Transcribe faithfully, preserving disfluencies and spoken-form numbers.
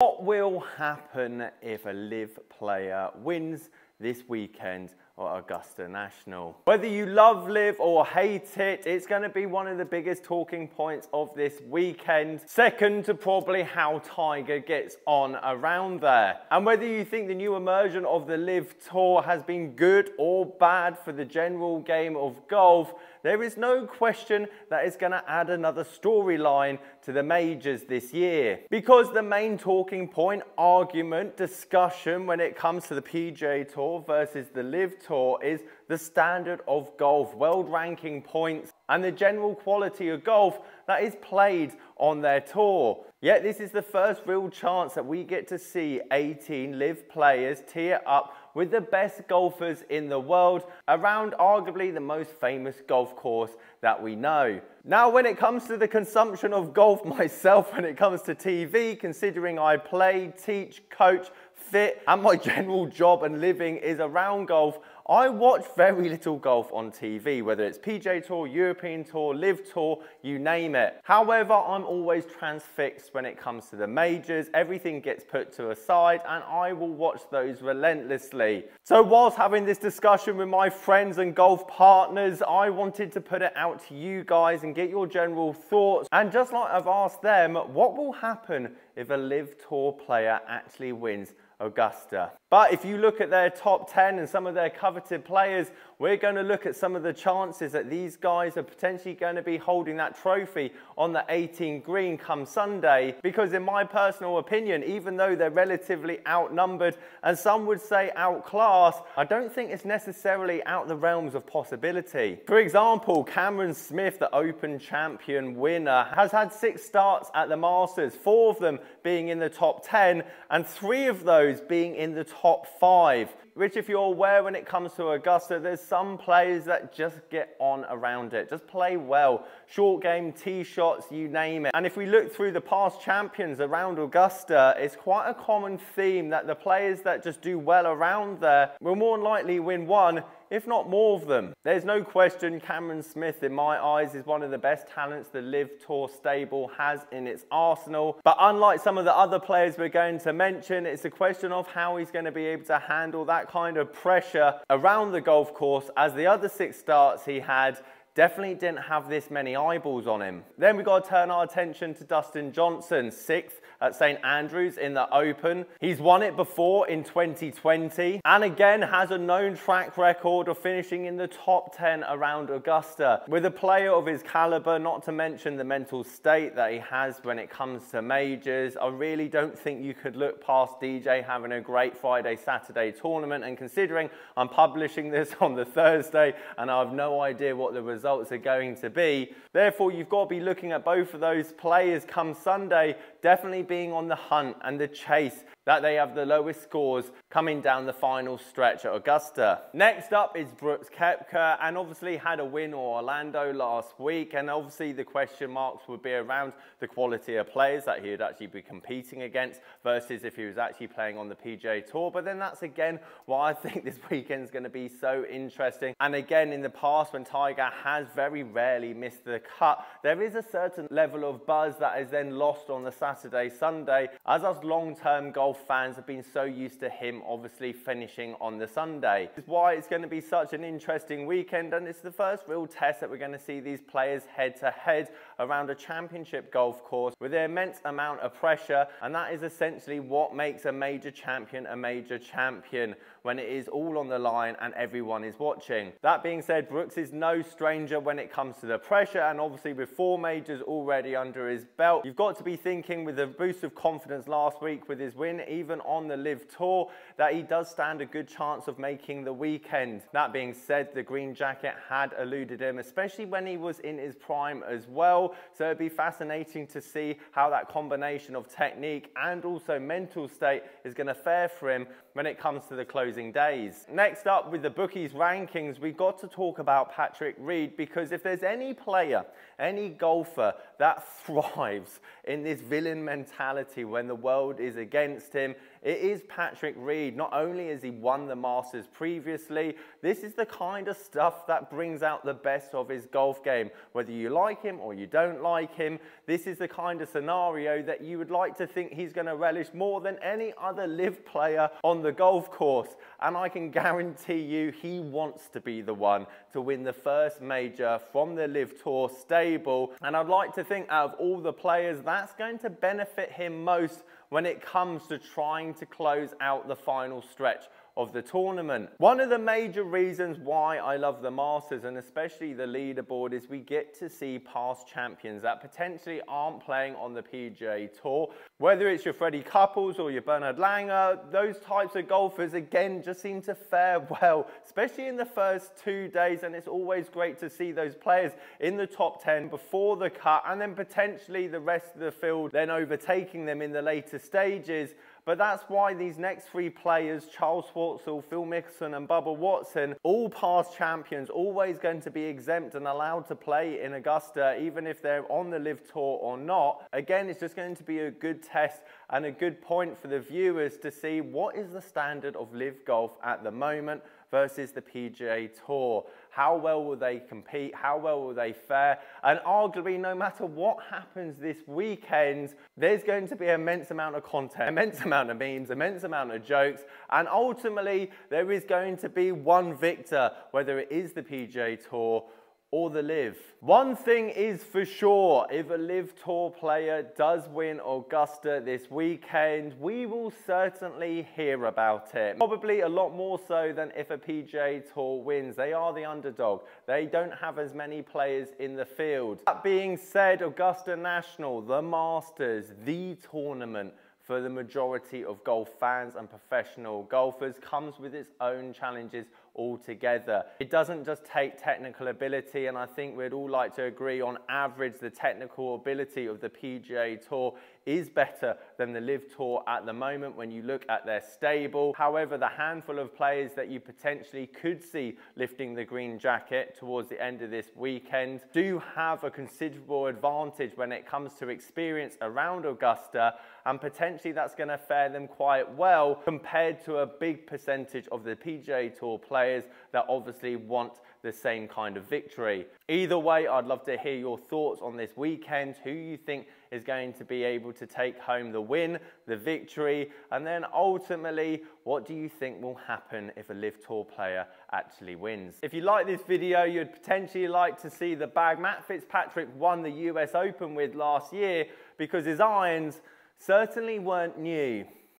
What will happen if a LIV player wins this weekend at Augusta National? Whether you love LIV or hate it, it's going to be one of the biggest talking points of this weekend. Second to probably how Tiger gets on around there. And whether you think the new immersion of the LIV Tour has been good or bad for the general game of golf, there is no question that it's going to add another storyline to the majors this year. Because the main talking point, argument, discussion when it comes to the P G A Tour versus the LIV Tour is the standard of golf, world ranking points, and the general quality of golf that is played on their tour. Yet this is the first real chance that we get to see eighteen LIV players tear up with the best golfers in the world around arguably the most famous golf course that we know. Now, when it comes to the consumption of golf myself, when it comes to T V, considering I play, teach, coach, fit, and my general job and living is around golf, I watch very little golf on T V, whether it's P G A Tour, European Tour, LIV Tour, you name it. However, I'm always transfixed when it comes to the majors. Everything gets put to a side and I will watch those relentlessly. So whilst having this discussion with my friends and golf partners, I wanted to put it out to you guys and get your general thoughts. And just like I've asked them, what will happen if a LIV Tour player actually wins Augusta? But if you look at their top ten and some of their coveted players, we're going to look at some of the chances that these guys are potentially going to be holding that trophy on the eighteen green come Sunday. Because in my personal opinion, even though they're relatively outnumbered and some would say outclassed, I don't think it's necessarily out the realms of possibility. For example, Cameron Smith, the Open champion winner, has had six starts at the Masters, four of them being in the top ten and three of those being in the top five. Which, if you're aware, when it comes to Augusta, there's some players that just get on around it, just play well. Short game, tee shots, you name it. And if we look through the past champions around Augusta, it's quite a common theme that the players that just do well around there will more than likely win one, if not more of them. There's no question Cameron Smith, in my eyes, is one of the best talents the LIV Tour stable has in its arsenal. But unlike some of the other players we're going to mention, it's a question of how he's going to be able to handle that kind of pressure around the golf course, as the other six starts he had definitely didn't have this many eyeballs on him. Then we've got to turn our attention to Dustin Johnson, sixth at Saint Andrews in the Open. He's won it before in twenty twenty and again has a known track record of finishing in the top ten around Augusta. With a player of his caliber, not to mention the mental state that he has when it comes to majors, I really don't think you could look past D J having a great Friday, Saturday tournament. And considering I'm publishing this on the Thursday and I have no idea what the results are going to be, therefore you've got to be looking at both of those players come Sunday definitely being on the hunt and the chase that they have the lowest scores coming down the final stretch at Augusta. Next up is Brooks Koepka, and obviously had a win or Orlando last week, and obviously the question marks would be around the quality of players that he would actually be competing against versus if he was actually playing on the P G A Tour. But then that's again why I think this weekend's going to be so interesting. And again, in the past when Tiger has very rarely missed the cut, there is a certain level of buzz that is then lost on the Saturday, Sunday, as us long-term golf fans have been so used to him obviously finishing on the Sunday. This is why it's going to be such an interesting weekend, and it's the first real test that we're going to see these players head to head around a championship golf course with an immense amount of pressure. And that is essentially what makes a major champion a major champion, when it is all on the line and everyone is watching. That being said, Brooks is no stranger when it comes to the pressure, and obviously with four majors already under his belt, you've got to be thinking with a boost of confidence last week with his win even on the LIV Tour that he does stand a good chance of making the weekend. That being said, the green jacket had eluded him, especially when he was in his prime as well. So it'd be fascinating to see how that combination of technique and also mental state is going to fare for him when it comes to the closing days. Next up, with the bookies rankings, we've got to talk about Patrick Reed, because if there's any player, any golfer that thrives in this villain mentality when the world is against him. It is Patrick Reed. Not only has he won the Masters previously, this is the kind of stuff that brings out the best of his golf game. Whether you like him or you don't like him, this is the kind of scenario that you would like to think he's going to relish more than any other LIV player on the golf course. And I can guarantee you he wants to be the one to win the first major from the LIV Tour stable. And I'd like to think out of all the players, that's going to benefit him most when it comes to trying to close out the final stretch of the tournament. One of the major reasons why I love the Masters and especially the leaderboard is we get to see past champions that potentially aren't playing on the P G A Tour. Whether it's your Freddie Couples or your Bernard Langer, those types of golfers again just seem to fare well, especially in the first two days, and it's always great to see those players in the top ten before the cut and then potentially the rest of the field then overtaking them in the later stages. But that's why these next three players, Charles Schwartzel, Phil Mickelson and Bubba Watson, all past champions, always going to be exempt and allowed to play in Augusta, even if they're on the LIV Tour or not. Again, it's just going to be a good test and a good point for the viewers to see what is the standard of LIV golf at the moment versus the P G A Tour. How well will they compete? How well will they fare? And arguably, no matter what happens this weekend, there's going to be an immense amount of content, immense amount of memes, immense amount of jokes, and ultimately, there is going to be one victor, whether it is the P G A Tour or the LIV. One thing is for sure, if a LIV Tour player does win Augusta this weekend, we will certainly hear about it. Probably a lot more so than if a P G A Tour wins. They are the underdog. They don't have as many players in the field. That being said, Augusta National, the Masters, the tournament for the majority of golf fans and professional golfers, comes with its own challenges altogether. It doesn't just take technical ability, and I think we'd all like to agree on average the technical ability of the P G A Tour is better than the LIV Tour at the moment when you look at their stable. However, the handful of players that you potentially could see lifting the green jacket towards the end of this weekend do have a considerable advantage when it comes to experience around Augusta, and potentially that's going to fare them quite well compared to a big percentage of the P G A Tour players that obviously want the same kind of victory. Either way, I'd love to hear your thoughts on this weekend, who you think is going to be able to take home the win, the victory, and then ultimately, what do you think will happen if a LIV Tour player actually wins? If you like this video, you'd potentially like to see the bag Matt Fitzpatrick won the U S Open with last year, because his irons certainly weren't new.